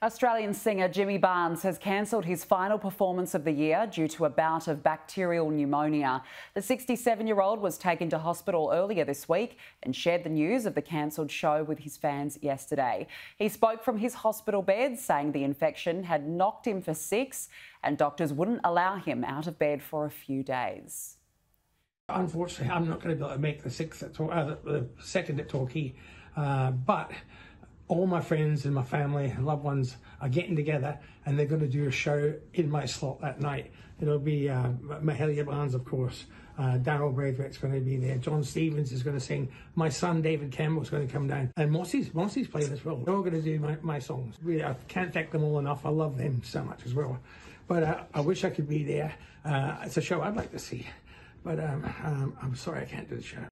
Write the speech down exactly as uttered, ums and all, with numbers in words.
Australian singer Jimmy Barnes has cancelled his final performance of the year due to a bout of bacterial pneumonia. The sixty-seven-year-old was taken to hospital earlier this week and shared the news of the cancelled show with his fans yesterday. He spoke from his hospital bed, saying the infection had knocked him for six and doctors wouldn't allow him out of bed for a few days. Unfortunately, I'm not going to be able to make the sixth at Torquay, uh, the second at Torquay, uh, but all my friends and my family and loved ones are getting together, and they're going to do a show in my slot that night. It'll be uh, Mahalia Barnes, of course. Uh, Daryl Braithwaite's going to be there. John Stevens is going to sing. My son David Campbell's going to come down, and Mossy's Mossy's playing as well. They're all going to do my, my songs. Really, I can't thank them all enough. I love them so much as well. But uh, I wish I could be there. Uh, it's a show I'd like to see, but um, um, I'm sorry I can't do the show.